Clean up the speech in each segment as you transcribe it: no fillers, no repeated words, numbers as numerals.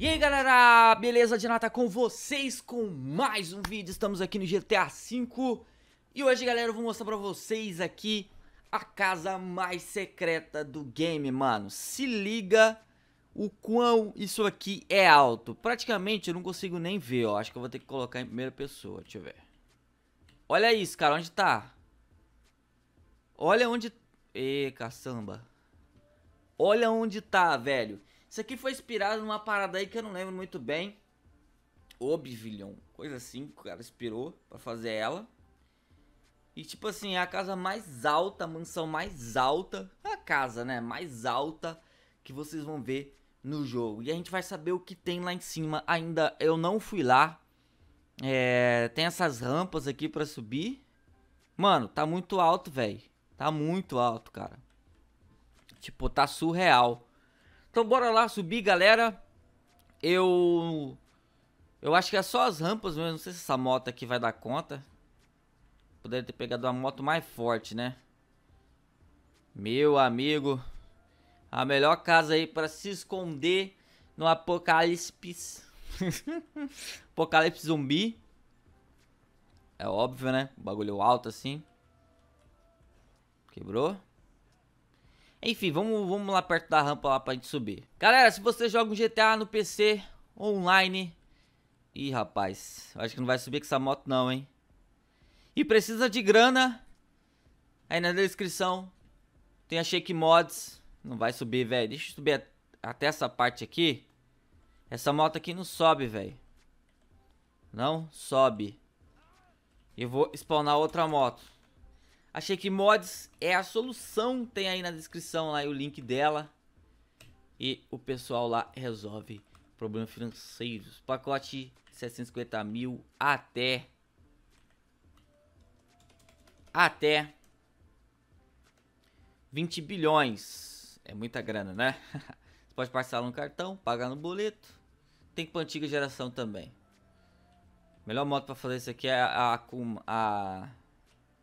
E aí galera, beleza? Dinata com vocês com mais um vídeo. Estamos aqui no GTA V e hoje galera eu vou mostrar pra vocês aqui a casa mais secreta do game, mano. Se liga o quão isso aqui é alto. Praticamente eu não consigo nem ver, ó. Acho que eu vou ter que colocar em primeira pessoa, deixa eu ver. Olha isso, cara, onde tá? Olha onde... Ê, caçamba. Olha onde tá, velho. Isso aqui foi inspirado numa parada aí que eu não lembro muito bem. Oblivion, coisa assim, o cara inspirou pra fazer ela. E tipo assim, é a casa mais alta, a mansão mais alta. É a casa, né, mais alta que vocês vão ver no jogo. E a gente vai saber o que tem lá em cima. Ainda eu não fui lá. Tem essas rampas aqui pra subir. Mano, tá muito alto, velho. Tá muito alto, cara. Tipo, tá surreal. Então bora lá subir, galera. Eu acho que é só as rampas mesmo. Não sei se essa moto aqui vai dar conta. Poderia ter pegado uma moto mais forte, né? Meu amigo, a melhor casa aí pra se esconder no apocalipse. Apocalipse zumbi. É óbvio, né? O bagulho alto assim. Quebrou. Enfim, vamos lá perto da rampa lá pra gente subir. Galera, se você joga um GTA no PC online... Ih, rapaz, acho que não vai subir com essa moto não, hein? E precisa de grana. Aí na descrição tem a Shake Mods. Não vai subir, velho. Deixa eu subir até essa parte aqui. Essa moto aqui não sobe, velho. Não sobe. Eu vou spawnar outra moto. A Shake Mods é a solução, tem aí na descrição lá o link dela. E o pessoal lá resolve problemas financeiros. Pacote 750 mil até 20 bilhões. É muita grana, né? Você pode parcelar no cartão, pagar no boleto. Tem para antiga geração também. Melhor moto para fazer isso aqui é a Akuma.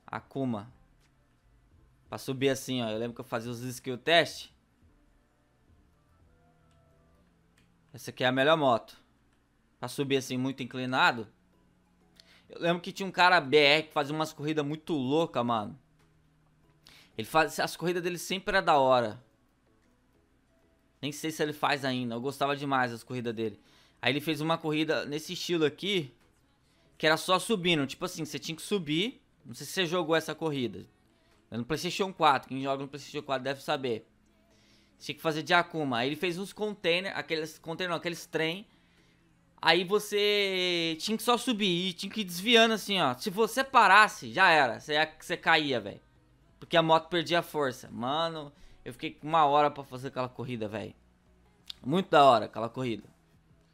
Akuma. Pra subir assim, ó. Eu lembro que eu fazia os skill test. Essa aqui é a melhor moto. Pra subir assim, muito inclinado. Eu lembro que tinha um cara BR que fazia umas corridas muito loucas, mano. Ele faz... As corridas dele sempre era da hora. Nem sei se ele faz ainda. Eu gostava demais das corridas dele. Aí ele fez uma corrida nesse estilo aqui. Que era só subindo. Tipo assim, você tinha que subir. Não sei se você jogou essa corrida. No Playstation 4, quem joga no Playstation 4 deve saber. Tinha que fazer de Akuma. Aí ele fez uns containers, aqueles trem. Aí você tinha que só subir e tinha que ir desviando assim, ó. Se você parasse, já era. Você caía, velho. Porque a moto perdia a força. Mano, eu fiquei com uma hora pra fazer aquela corrida, velho. Muito da hora aquela corrida.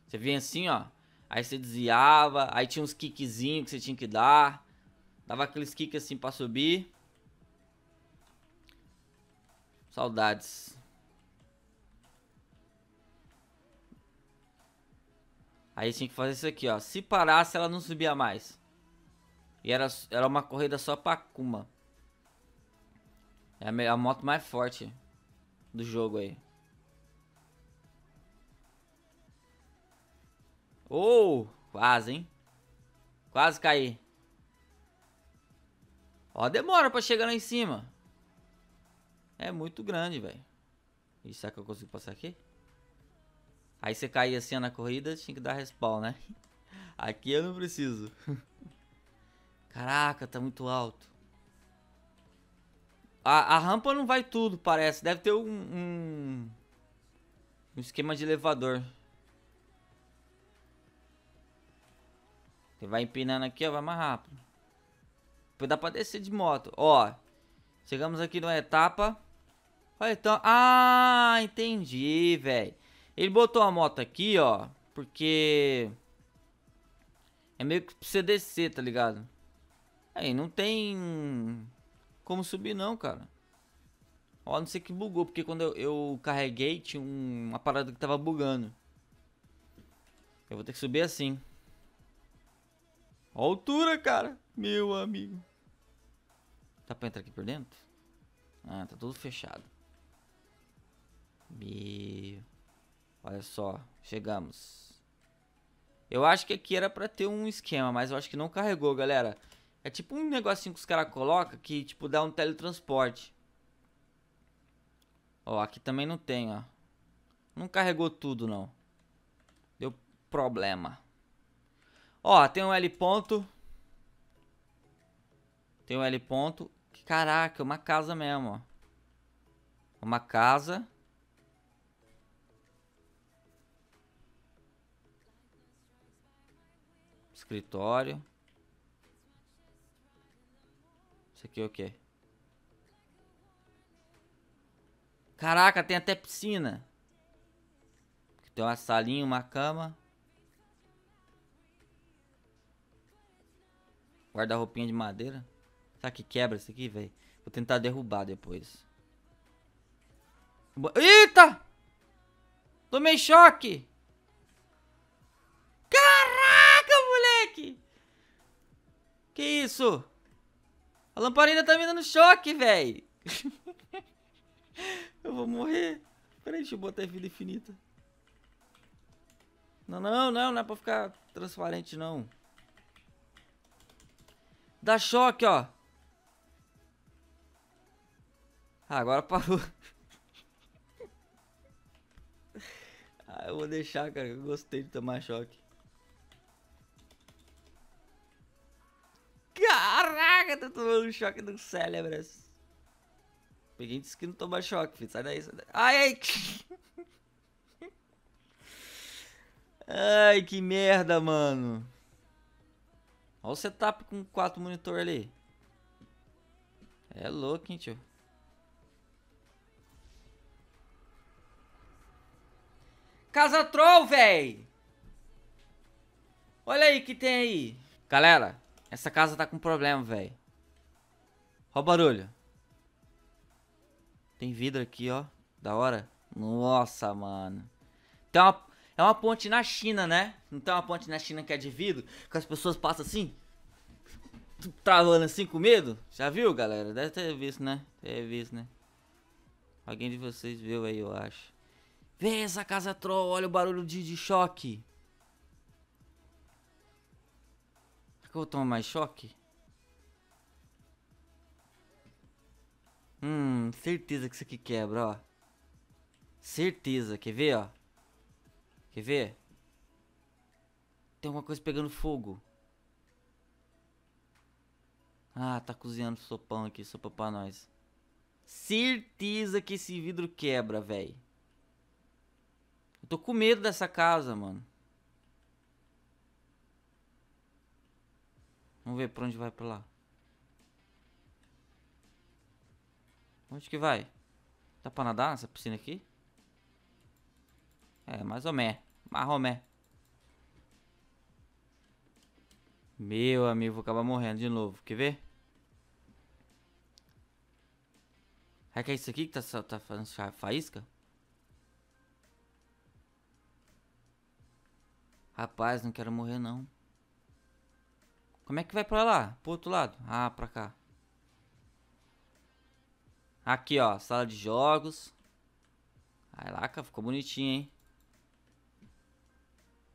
Você vinha assim, ó. Aí você desviava. Aí tinha uns kickzinhos que você tinha que dar. Dava aqueles kicks assim pra subir. Saudades. Aí tinha que fazer isso aqui, ó. Se parasse, ela não subia mais. E era uma corrida só pra Akuma. É a moto mais forte do jogo aí. Oh! Quase, hein? Quase caí. Ó, demora pra chegar lá em cima. É muito grande, velho. E será que eu consigo passar aqui? Aí você caía assim na corrida, tinha que dar respawn, né? Aqui eu não preciso. Caraca, tá muito alto. A rampa não vai tudo, parece. Deve ter um esquema de elevador. Você vai empinando aqui, ó, vai mais rápido. Depois dá pra descer de moto. Ó, chegamos aqui numa etapa. Olha então. Ah, entendi, velho. Ele botou a moto aqui, ó, porque é meio que pra você descer, tá ligado? Aí, não tem como subir não, cara. Ó, não sei que bugou, porque quando eu carreguei, tinha uma parada que tava bugando. Eu vou ter que subir assim. Ó a altura, cara. Meu amigo. Dá pra entrar aqui por dentro? Ah, tá tudo fechado. Meu... Olha só, chegamos. Eu acho que aqui era pra ter um esquema, mas eu acho que não carregou, galera. É tipo um negocinho que os caras colocam que, tipo, dá um teletransporte. Ó, aqui também não tem, ó. Não carregou tudo, não. Deu problema. Ó, tem um L ponto. Tem um L ponto. Caraca, é uma casa mesmo, ó. Uma casa. Escritório. Isso aqui é o quê? Caraca, tem até piscina. Tem uma salinha, uma cama. Guarda-roupinha de madeira. Será que quebra isso aqui, velho? Vou tentar derrubar depois. Eita! Tomei choque! Caraca, moleque! Que isso? A lamparina tá me dando choque, velho! Eu vou morrer. Peraí, deixa eu botar vida infinita. Não, não, não, não é pra ficar transparente, não. Dá choque, ó. Ah, agora parou. Ah, eu vou deixar, cara. Eu gostei de tomar choque. Caraca, tô tomando choque do cérebro. Peguei disse que não toma choque, filho. Sai daí, sai daí. Ai, ai. Ai, que merda, mano. Olha o setup com 4 monitor ali. É louco, hein, tio. Casa Troll, véi. Olha aí o que tem aí. Galera, essa casa tá com problema, véi. Olha o barulho. Tem vidro aqui, ó. Da hora. Nossa, mano. Tem uma... É uma ponte na China, né? Não tem uma ponte na China que é de vidro? Que as pessoas passam assim? Travando assim com medo? Já viu, galera? Deve ter visto, né? Deve ter visto, né? Alguém de vocês viu aí, eu acho. Vê essa casa troll. Olha o barulho de choque. Será que eu vou tomar mais choque? Certeza que isso aqui quebra, ó. Certeza. Quer ver, ó? Quer ver? Tem alguma coisa pegando fogo. Ah, tá cozinhando sopão aqui, sopa pra nós. Certeza que esse vidro quebra, velho. Eu tô com medo dessa casa, mano. Vamos ver pra onde vai pra lá. Onde que vai? Dá pra nadar nessa piscina aqui? É, mais ou menos. Marromé. Meu amigo, vou acabar morrendo de novo. Quer ver? É que é isso aqui que tá fazendo faísca? Rapaz, não quero morrer, não. Como é que vai pra lá? Pro outro lado? Ah, pra cá. Aqui, ó. Sala de jogos. Aí lá, cara, ficou bonitinho, hein?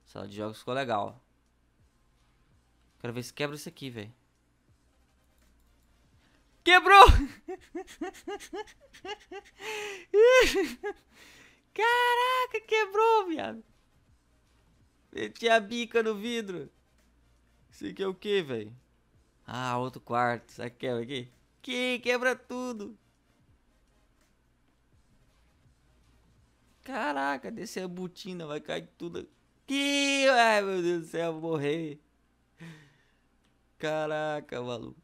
Sala de jogos ficou legal. Quero ver se quebra isso aqui, velho. Quebrou! Caraca, quebrou, viado. Meti a bica no vidro. Isso aqui é o que, velho? Ah, outro quarto. Será que quebra aqui? Que quebra tudo. Caraca, descer a botina, vai cair tudo. Que... Ai, meu Deus do céu, eu vou morrer. Caraca, maluco.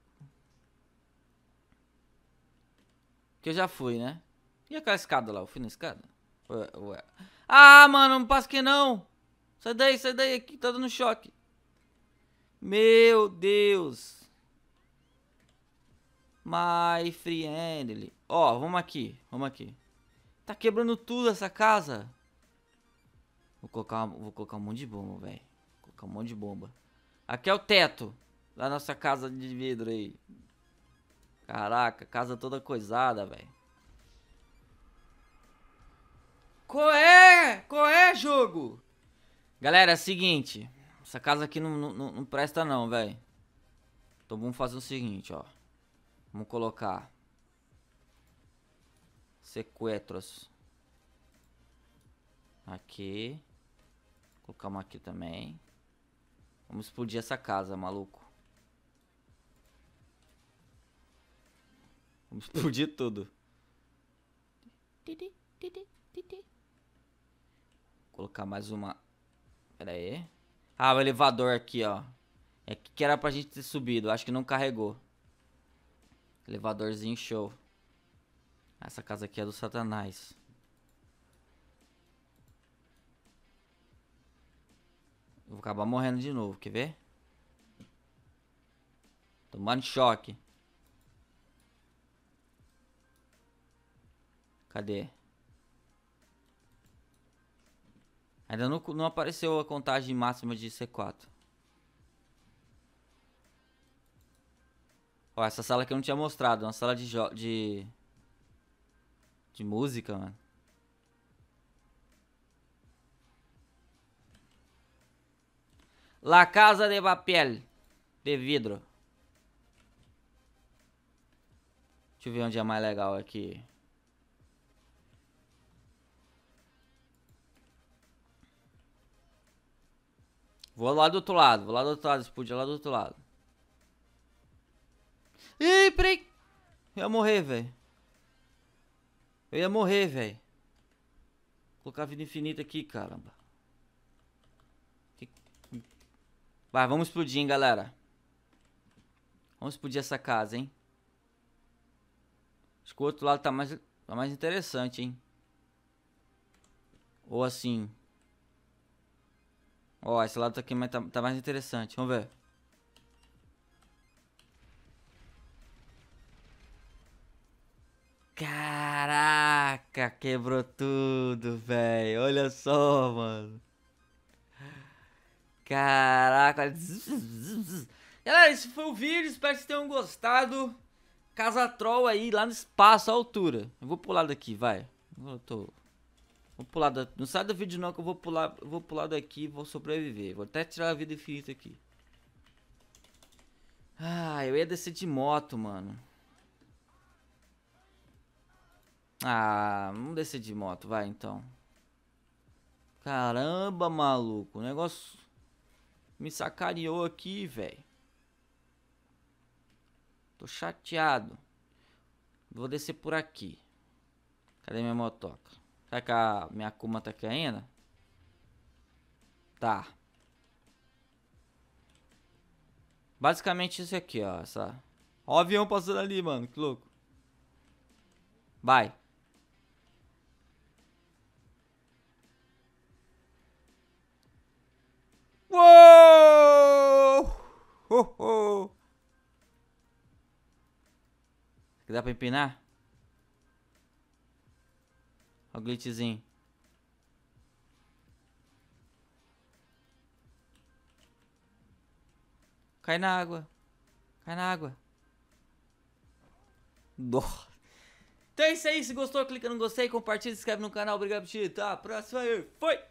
Que eu já fui, né? E aquela escada lá? Eu fui na escada? Ué. Ah, mano, não passa aqui não. Sai daí, aqui tá dando choque. Meu Deus. My friend. Ó, vamos aqui, vamos aqui. Tá quebrando tudo essa casa. Vou colocar um monte de bomba, velho. Vou colocar um monte de bomba. Aqui é o teto da nossa casa de vidro aí. Caraca, casa toda coisada, velho. Qual é? é? Qual é, jogo? Galera, é o seguinte. Essa casa aqui não presta não, velho. Então vamos fazer o seguinte, ó. Vamos colocar sequestros aqui. Vou colocar uma aqui também. Vamos explodir essa casa, maluco. Vamos explodir tudo. Vou colocar mais uma. Pera aí. Ah, o elevador aqui, ó. É aqui que era pra gente ter subido. Acho que não carregou. Elevadorzinho show. Essa casa aqui é do Satanás. Eu vou acabar morrendo de novo, quer ver? Tomando choque. Cadê? Ainda não apareceu a contagem máxima de C4. Ó, essa sala que eu não tinha mostrado. É uma sala de música, mano. La Casa de Papel. De vidro. Deixa eu ver onde é mais legal aqui. Vou lá do outro lado, explodir lá do outro lado. Ih, peraí. Eu ia morrer, velho. Vou colocar vida infinita aqui, caramba. Vai, vamos explodir, hein, galera. Vamos explodir essa casa, hein. Acho que o outro lado tá mais interessante, hein. Ou assim... Ó, esse lado aqui tá mais interessante. Vamos ver. Caraca, quebrou tudo, velho. Olha só, mano. Caraca. Galera, esse foi o vídeo. Espero que vocês tenham gostado. Casa Troll aí, lá no espaço, à altura. Eu vou pular daqui, vai. Vou pular da... Não sai do vídeo não que eu vou pular daqui e vou sobreviver. Vou até tirar a vida infinita aqui. Ah, eu ia descer de moto, mano. Ah, vamos descer de moto, vai então. Caramba, maluco. O negócio me sacaneou aqui, velho. Tô chateado. Vou descer por aqui. Cadê minha motoca? Será que a minha Akuma tá aqui ainda? Tá. Basicamente isso aqui, ó. Essa... Ó o avião passando ali, mano. Que louco. Vai. Uou! Ho, ho! Será que dá pra empinar? Olha o glitchzinho. Cai na água. Então é isso aí. Se gostou, clica no gostei, compartilha, se inscreve no canal. Obrigado por assistir. Tá, próxima aí. Foi!